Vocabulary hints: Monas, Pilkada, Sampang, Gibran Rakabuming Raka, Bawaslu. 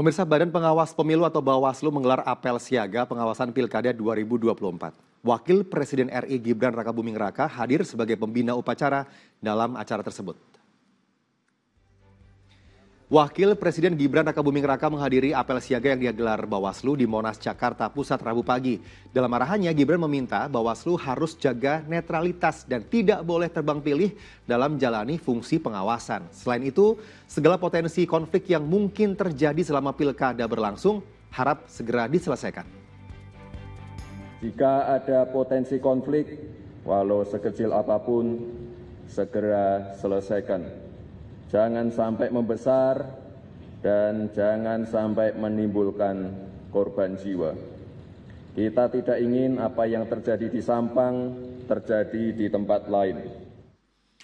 Pemirsa, Badan Pengawas Pemilu atau Bawaslu menggelar apel siaga pengawasan Pilkada 2024. Wakil Presiden RI Gibran Rakabuming Raka hadir sebagai pembina upacara dalam acara tersebut. Wakil Presiden Gibran Rakabuming Raka menghadiri apel siaga yang digelar Bawaslu di Monas, Jakarta Pusat, Rabu pagi. Dalam arahannya, Gibran meminta Bawaslu harus jaga netralitas dan tidak boleh terbang pilih dalam menjalani fungsi pengawasan. Selain itu, segala potensi konflik yang mungkin terjadi selama pilkada berlangsung harap segera diselesaikan. Jika ada potensi konflik, walau sekecil apapun, segera selesaikan. Jangan sampai membesar dan jangan sampai menimbulkan korban jiwa. Kita tidak ingin apa yang terjadi di Sampang terjadi di tempat lain.